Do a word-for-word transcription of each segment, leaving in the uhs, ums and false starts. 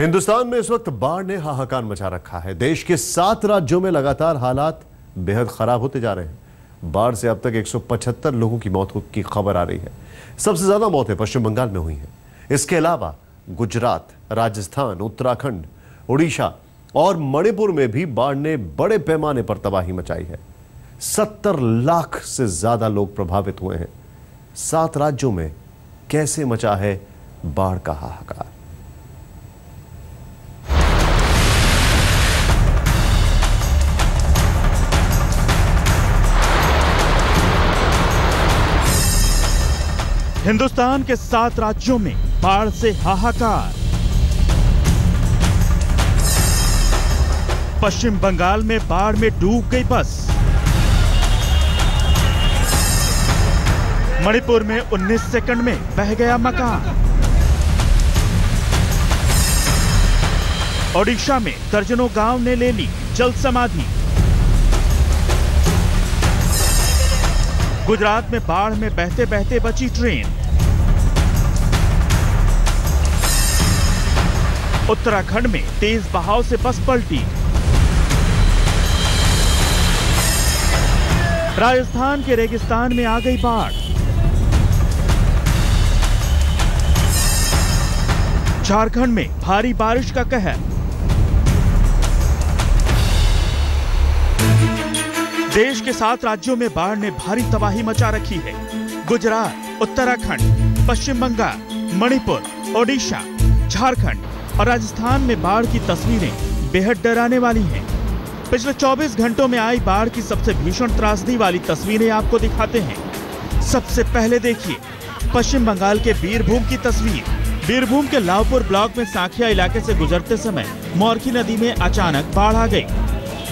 हिंदुस्तान में इस वक्त बाढ़ ने हाहाकार मचा रखा है। देश के सात राज्यों में लगातार हालात बेहद खराब होते जा रहे हैं। बाढ़ से अब तक एक सौ पचहत्तर लोगों की मौत की खबर आ रही है। सबसे ज्यादा मौतें पश्चिम बंगाल में हुई हैं। इसके अलावा गुजरात, राजस्थान, उत्तराखंड, उड़ीसा और मणिपुर में भी बाढ़ ने बड़े पैमाने पर तबाही मचाई है। सत्तर लाख से ज्यादा लोग प्रभावित हुए हैं। सात राज्यों में कैसे मचा है बाढ़ का हाहाकार? हिंदुस्तान के सात राज्यों में बाढ़ से हाहाकार। पश्चिम बंगाल में बाढ़ में डूब गई बस। मणिपुर में उन्नीस सेकंड में बह गया मकान। ओडिशा में दर्जनों गांव ने ले ली जल समाधि। गुजरात में बाढ़ में बहते बहते बची ट्रेन। उत्तराखंड में तेज बहाव से बस पलटी। राजस्थान के रेगिस्तान में आ गई बाढ़। झारखंड में भारी बारिश का कहर। देश के सात राज्यों में बाढ़ ने भारी तबाही मचा रखी है। गुजरात, उत्तराखंड, पश्चिम बंगाल, मणिपुर, ओडिशा, झारखंड और राजस्थान में बाढ़ की तस्वीरें बेहद डराने वाली हैं। पिछले चौबीस घंटों में आई बाढ़ की सबसे भीषण त्रासदी वाली तस्वीरें आपको दिखाते हैं। सबसे पहले देखिए पश्चिम बंगाल के बीरभूम की तस्वीर। बीरभूम के लावपुर ब्लॉक में सांखिया इलाके से गुजरते समय मौरखी नदी में अचानक बाढ़ आ गई।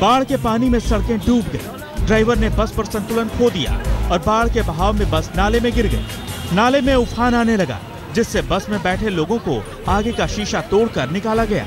बाढ़ के पानी में सड़कें डूब गई। ड्राइवर ने बस पर संतुलन खो दिया और बाढ़ के बहाव में बस नाले में गिर गई। नाले में उफान आने लगा जिससे बस में बैठे लोगों को आगे का शीशा तोड़कर निकाला गया।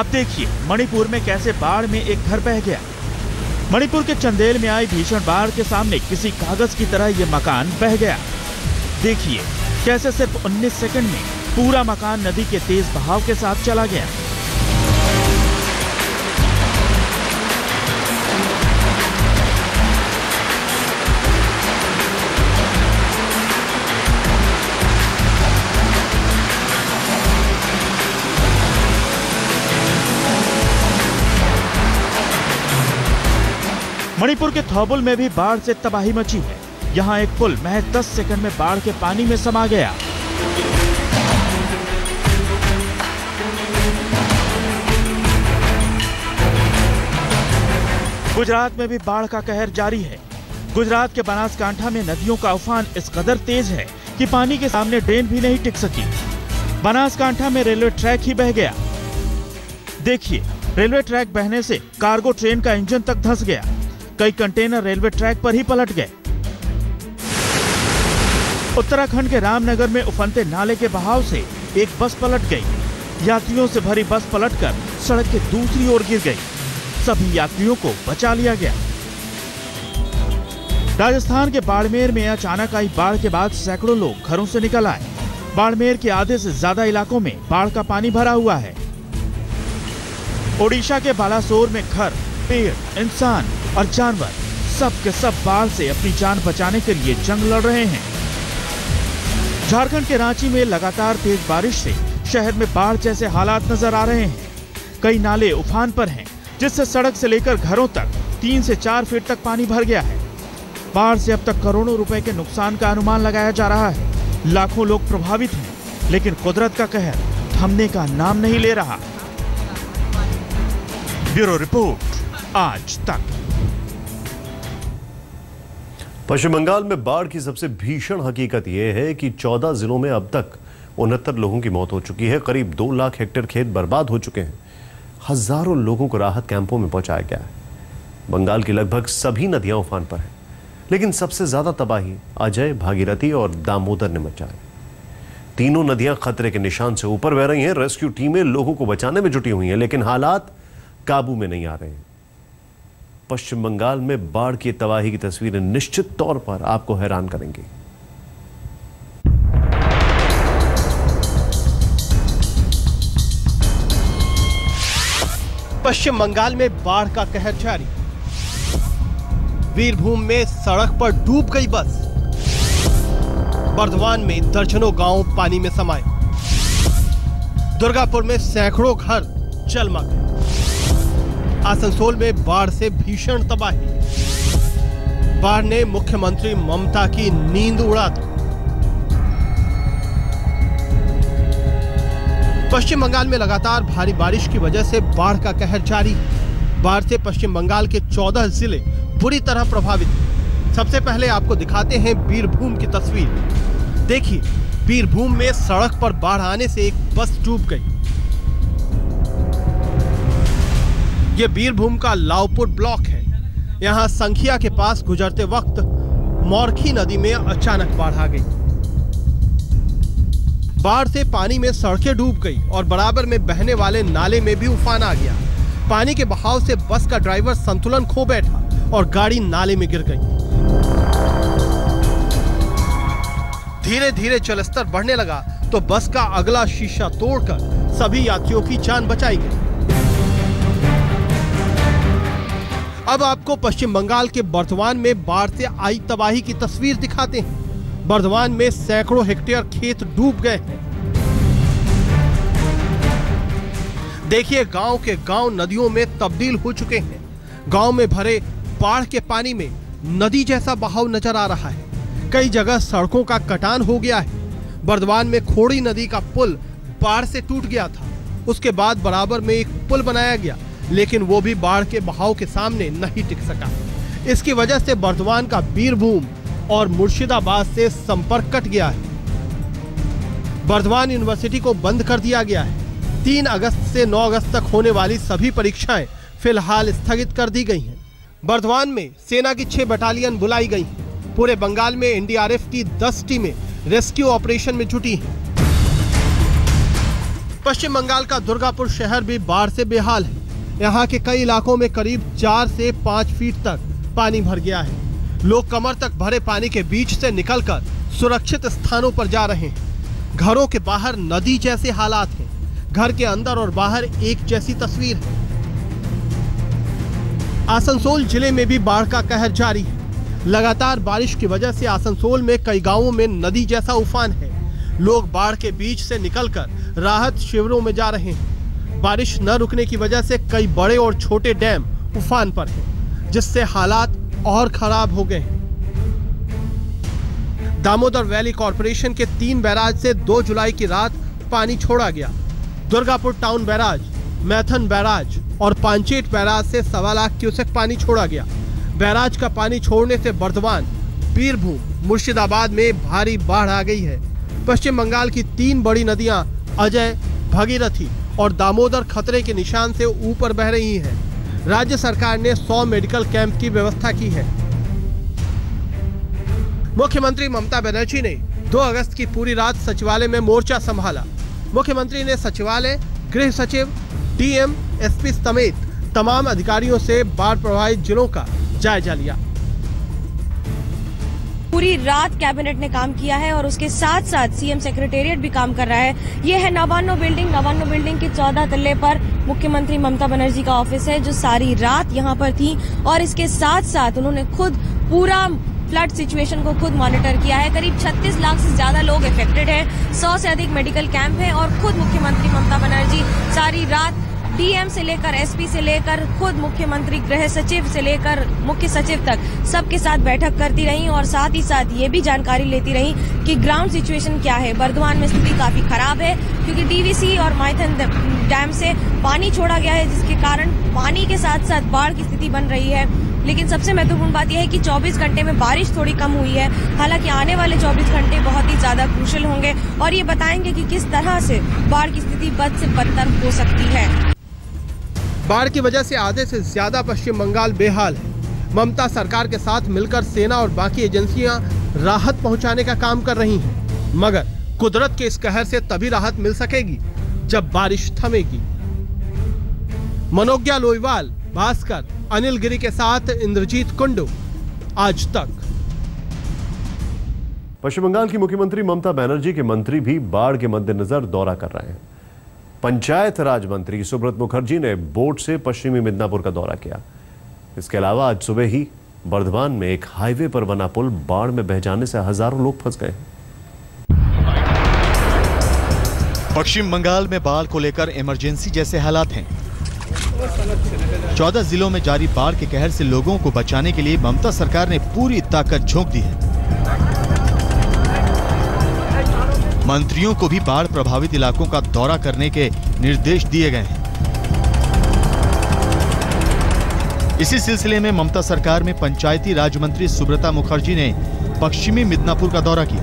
अब देखिए मणिपुर में कैसे बाढ़ में एक घर बह गया। मणिपुर के चंदेल में आई भीषण बाढ़ के सामने किसी कागज की तरह ये मकान बह गया। देखिए कैसे सिर्फ उन्नीस सेकंड में पूरा मकान नदी के तेज बहाव के साथ चला गया। मणिपुर के थौबुल में भी बाढ़ से तबाही मची है। यहाँ एक पुल महज दस सेकंड में बाढ़ के पानी में समा गया। गुजरात में भी बाढ़ का कहर जारी है। गुजरात के बनासकांठा में नदियों का उफान इस कदर तेज है कि पानी के सामने ड्रेन भी नहीं टिक सकी। बनासकांठा में रेलवे ट्रैक ही बह गया। देखिए रेलवे ट्रैक बहने से कार्गो ट्रेन का इंजन तक धंस गया। कई कंटेनर रेलवे ट्रैक पर ही पलट गए। उत्तराखंड के रामनगर में उफनते नाले के बहाव से एक बस पलट गई। यात्रियों से भरी बस पलटकर सड़क के दूसरी ओर गिर गई। सभी यात्रियों को बचा लिया गया। राजस्थान के बाड़मेर में अचानक आई बाढ़ के बाद सैकड़ों लोग घरों से निकल आए। बाड़मेर के आधे से ज्यादा इलाकों में बाढ़ का पानी भरा हुआ है। ओडिशा के बालासोर में घर, पेड़, इंसान और जानवर सब के सब बाढ़ से अपनी जान बचाने के लिए जंग लड़ रहे हैं। झारखंड के रांची में लगातार तेज बारिश से शहर में बाढ़ जैसे हालात नजर आ रहे हैं। कई नाले उफान पर हैं, जिससे सड़क से लेकर घरों तक तीन से चार फीट तक पानी भर गया है। बाढ़ से अब तक करोड़ों रुपए के नुकसान का अनुमान लगाया जा रहा है। लाखों लोग प्रभावित हैं, लेकिन कुदरत का कहर थमने का नाम नहीं ले रहा। ब्यूरो रिपोर्ट, आज तक। पश्चिम बंगाल में बाढ़ की सबसे भीषण हकीकत यह है कि चौदह जिलों में अब तक उनहत्तर लोगों की मौत हो चुकी है। करीब दो लाख हेक्टेयर खेत बर्बाद हो चुके हैं। हजारों लोगों को राहत कैंपों में पहुंचाया गया है। बंगाल की लगभग सभी नदियां उफान पर हैं, लेकिन सबसे ज्यादा तबाही अजय, भागीरथी और दामोदर ने मचाई। तीनों नदियां खतरे के निशान से ऊपर बह रही हैं। रेस्क्यू टीमें लोगों को बचाने में जुटी हुई हैं, लेकिन हालात काबू में नहीं आ रहे हैं। पश्चिम बंगाल में बाढ़ की तबाही की तस्वीरें निश्चित तौर पर आपको हैरान करेंगी। पश्चिम बंगाल में बाढ़ का कहर जारी। वीरभूम में सड़क पर डूब गई बस। बर्धमान में दर्जनों गांव पानी में समाये। दुर्गापुर में सैकड़ों घर जलमग्न। आसनसोल में बाढ़ से भीषण तबाही। बाढ़ ने मुख्यमंत्री ममता की नींद उड़ा दी। पश्चिम बंगाल में लगातार भारी बारिश की वजह से बाढ़ का कहर जारी। बाढ़ से पश्चिम बंगाल के चौदह जिले बुरी तरह प्रभावित। सबसे पहले आपको दिखाते हैं बीरभूम की तस्वीर। देखिए, बीरभूम में सड़क पर बाढ़ आने से एक बस डूब गई। ये बीरभूम का लावपुर ब्लॉक है। यहाँ संखिया के पास गुजरते वक्त मौरखी नदी में अचानक बाढ़ आ गई। बाढ़ से पानी में सड़कें डूब गई और बराबर में बहने वाले नाले में भी उफान आ गया। पानी के बहाव से बस का ड्राइवर संतुलन खो बैठा और गाड़ी नाले में गिर गई। धीरे धीरे जलस्तर बढ़ने लगा तो बस का अगला शीशा तोड़कर सभी यात्रियों की जान बचाई गई। अब आपको पश्चिम बंगाल के बर्धमान में बाढ़ से आई तबाही की तस्वीर दिखाते हैं। बर्धमान में सैकड़ों हेक्टेयर खेत डूब गए हैं। देखिए, गांव के गांव नदियों में तब्दील हो चुके हैं। गांव में भरे बाढ़ के पानी में नदी जैसा बहाव नजर आ रहा है। कई जगह सड़कों का कटान हो गया है। बर्धमान में खोड़ी नदी का पुल बाढ़ से टूट गया था। उसके बाद बराबर में एक पुल बनाया गया, लेकिन वो भी बाढ़ के बहाव के सामने नहीं टिक सका। इसकी वजह से बर्धमान का बीरभूम और मुर्शिदाबाद से संपर्क कट गया है। बर्धमान यूनिवर्सिटी को बंद कर दिया गया है। तीन अगस्त से नौ अगस्त तक होने वाली सभी परीक्षाएं फिलहाल स्थगित कर दी गई हैं। बर्धमान में सेना की छह बटालियन बुलाई गई हैं। पूरे बंगाल में एनडीआरएफ की दस टीमें रेस्क्यू ऑपरेशन में जुटी हैं। पश्चिम बंगाल का दुर्गापुर शहर भी बाढ़ से बेहाल है। यहाँ के कई इलाकों में करीब चार से पाँच फीट तक पानी भर गया है। लोग कमर तक भरे पानी के बीच से निकलकर सुरक्षित स्थानों पर जा रहे हैं। घरों के बाहर नदी जैसे हालात हैं। घर के अंदर और बाहर एक जैसी तस्वीर है। आसनसोल जिले में भी बाढ़ का कहर जारी है। लगातार बारिश की वजह से आसनसोल में कई गांवों में नदी जैसा उफान है। लोग बाढ़ के बीच से निकलकर राहत शिविरों में जा रहे हैं। बारिश न रुकने की वजह से कई बड़े और छोटे डैम उफान पर हैं, जिससे हालात और खराब हो गए हैं। दामोदर वैली कॉरपोरेशन के तीन बैराज से दो जुलाई की रात पानी छोड़ा गया। Durgapur town barrage, Maithon barrage और पांचेट बैराज से सवा लाख क्यूसेक पानी छोड़ा गया। बैराज का पानी छोड़ने से बर्धमान, बीरभूम, मुर्शिदाबाद में भारी बाढ़ आ गई है। पश्चिम बंगाल की तीन बड़ी नदियां अजय, भागीरथी और दामोदर खतरे के निशान से ऊपर बह रही है। राज्य सरकार ने सौ मेडिकल कैंप की व्यवस्था की है। मुख्यमंत्री ममता बनर्जी ने दो अगस्त की पूरी रात सचिवालय में मोर्चा संभाला। मुख्यमंत्री ने सचिवालय, गृह सचिव, डीएम, एसपी समेत तमाम अधिकारियों से बाढ़ प्रभावित जिलों का जायजा लिया। पूरी रात कैबिनेट ने काम किया है और उसके साथ साथ सीएम सेक्रेटेरिएट भी काम कर रहा है। ये है नवान्नो बिल्डिंग। नवान्नो बिल्डिंग के चौदह तल्ले पर मुख्यमंत्री ममता बनर्जी का ऑफिस है, जो सारी रात यहाँ पर थी और इसके साथ साथ उन्होंने खुद पूरा फ्लड सिचुएशन को खुद मॉनिटर किया है। करीब छत्तीस लाख से ज्यादा लोग इफेक्टेड हैं, सौ से अधिक मेडिकल कैंप है और खुद मुख्यमंत्री ममता बनर्जी सारी रात डीएम से लेकर एसपी से लेकर खुद मुख्यमंत्री, गृह सचिव से लेकर मुख्य सचिव तक सबके साथ बैठक करती रहीं और साथ ही साथ ये भी जानकारी लेती रहीं कि ग्राउंड सिचुएशन क्या है। बर्धमान में स्थिति काफी खराब है क्योंकि डीवीसी और माइथन डैम से पानी छोड़ा गया है, जिसके कारण पानी के साथ साथ बाढ़ की स्थिति बन रही है। लेकिन सबसे महत्वपूर्ण बात यह है कि चौबीस घंटे में बारिश थोड़ी कम हुई है। हालांकि आने वाले चौबीस घंटे बहुत ही ज्यादा क्रूशियल होंगे और ये बताएंगे कि किस तरह से बाढ़ की स्थिति बद से बदतर हो सकती है। बाढ़ की वजह से आधे से ज्यादा पश्चिम बंगाल बेहाल है। ममता सरकार के साथ मिलकर सेना और बाकी एजेंसियां राहत पहुंचाने का काम कर रही हैं, मगर कुदरत के इस कहर से तभी राहत मिल सकेगी जब बारिश थमेगी। मनोज्ञा लोईवाल, भास्कर, अनिल गिरी के साथ इंद्रजीत कुंडू, आज तक। पश्चिम बंगाल की मुख्यमंत्री ममता बनर्जी के मंत्री भी बाढ़ के मद्देनजर दौरा कर रहे हैं। पंचायत राज मंत्री सुब्रत मुखर्जी ने बोट से पश्चिमी मिदनापुर का दौरा किया। इसके अलावा आज सुबह ही बर्धमान में एक हाईवे पर बना पुल बाढ़ में बह जाने से हजारों लोग फंस गए। पश्चिम बंगाल में बाढ़ को लेकर इमरजेंसी जैसे हालात हैं। चौदह जिलों में जारी बाढ़ के कहर से लोगों को बचाने के लिए ममता सरकार ने पूरी ताकत झोंक दी है। मंत्रियों को भी बाढ़ प्रभावित इलाकों का दौरा करने के निर्देश दिए गए हैं। इसी सिलसिले में ममता सरकार में पंचायती राज मंत्री सुब्रता मुखर्जी ने पश्चिमी मिदनापुर का दौरा किया।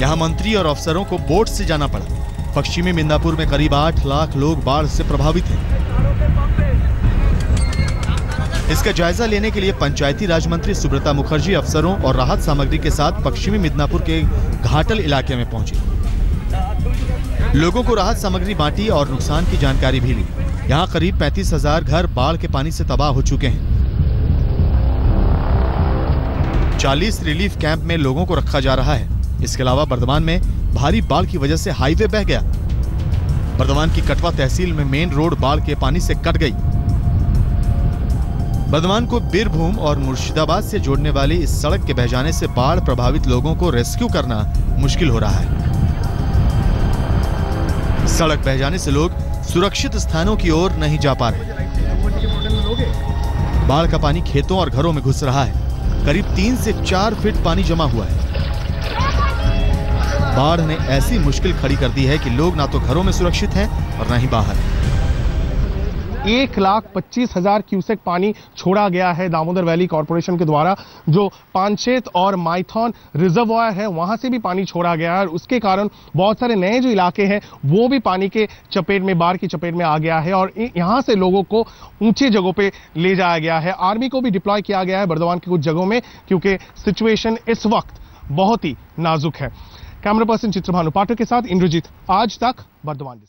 यहाँ मंत्री और अफसरों को बोट से जाना पड़ा। पश्चिमी मिदनापुर में करीब आठ लाख लोग बाढ़ से प्रभावित हैं। इसका जायजा लेने के लिए पंचायती राज मंत्री सुब्रता मुखर्जी अफसरों और राहत सामग्री के साथ पश्चिमी मिदनापुर के घाटल इलाके में पहुंचे। लोगों को राहत सामग्री बांटी और नुकसान की जानकारी भी ली। यहां करीब पैंतीस हजार घर बाढ़ के पानी से तबाह हो चुके हैं। चालीस रिलीफ कैंप में लोगों को रखा जा रहा है। इसके अलावा बर्धमान में भारी बाढ़ की वजह से हाईवे बह गया। बर्धमान की कटवा तहसील में मेन रोड बाढ़ के पानी से कट गई। बर्धमान को बीरभूम और मुर्शिदाबाद से जोड़ने वाली इस सड़क के बह जाने से बाढ़ प्रभावित लोगों को रेस्क्यू करना मुश्किल हो रहा है। सड़क बह जाने से लोग सुरक्षित स्थानों की ओर नहीं जा पा रहे। बाढ़ का पानी खेतों और घरों में घुस रहा है। करीब तीन से चार फीट पानी जमा हुआ है। बाढ़ ने ऐसी मुश्किल खड़ी कर दी है कि लोग ना तो घरों में सुरक्षित हैं और ना ही बाहर। एक लाख पच्चीस हजार क्यूसेक पानी छोड़ा गया है दामोदर वैली कॉरपोरेशन के द्वारा। जो पानचेत और माइथॉन रिजर्वॉयर है वहां से भी पानी छोड़ा गया है और उसके कारण बहुत सारे नए जो इलाके हैं वो भी पानी के चपेट में, बाढ़ की चपेट में आ गया है और यहां से लोगों को ऊंची जगहों पे ले जाया गया है। आर्मी को भी डिप्लॉय किया गया है बर्धमान की कुछ जगहों में, क्योंकि सिचुएशन इस वक्त बहुत ही नाजुक है। कैमरा पर्सन चित्रभानु पाठक के साथ इंद्रजीत, आज तक, बर्धमान।